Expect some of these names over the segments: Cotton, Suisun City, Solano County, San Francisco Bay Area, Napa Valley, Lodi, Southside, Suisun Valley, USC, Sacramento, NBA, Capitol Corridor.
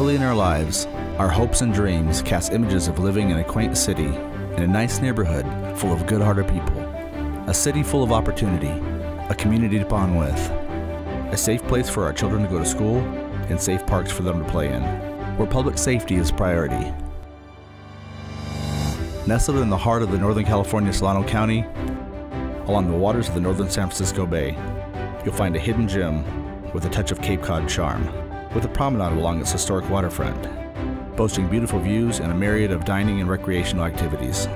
early in our lives, our hopes and dreams cast images of living in a quaint city, in a nice neighborhood full of good-hearted people, a city full of opportunity, a community to bond with, a safe place for our children to go to school, and safe parks for them to play in, where public safety is priority. Nestled in the heart of the Northern California Solano County, along the waters of the northern San Francisco Bay, you'll find a hidden gem with a touch of Cape Cod charm, with a promenade along its historic waterfront, boasting beautiful views and a myriad of dining and recreational activities.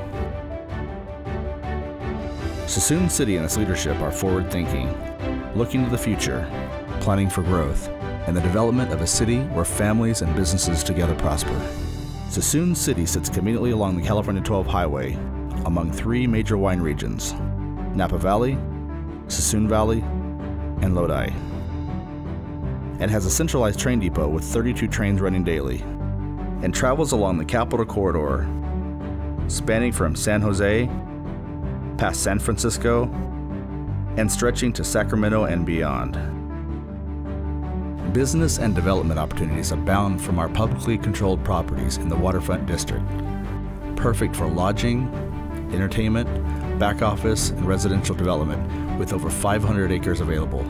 Suisun City and its leadership are forward-thinking, looking to the future, planning for growth, and the development of a city where families and businesses together prosper. Suisun City sits conveniently along the California 12 Highway, among three major wine regions: Napa Valley, Suisun Valley, and Lodi, and has a centralized train depot with 32 trains running daily, and travels along the Capitol Corridor, spanning from San Jose, past San Francisco, and stretching to Sacramento and beyond. Business and development opportunities abound from our publicly controlled properties in the waterfront district, perfect for lodging, entertainment, back office, and residential development, with over 500 acres available.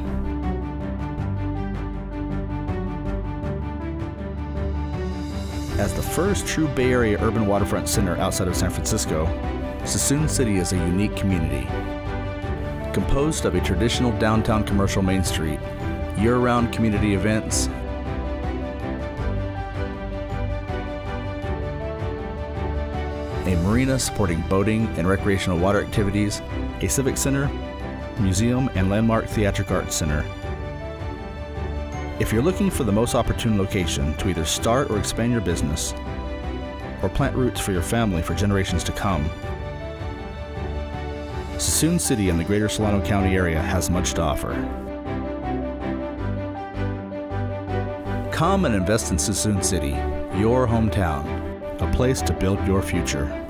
As the first true Bay Area urban waterfront center outside of San Francisco, Suisun City is a unique community, composed of a traditional downtown commercial Main Street, year-round community events, a marina supporting boating and recreational water activities, a civic center, museum, and landmark theatric arts center. If you're looking for the most opportune location to either start or expand your business, or plant roots for your family for generations to come, Suisun City and the greater Solano County area has much to offer. Come and invest in Suisun City, your hometown, a place to build your future.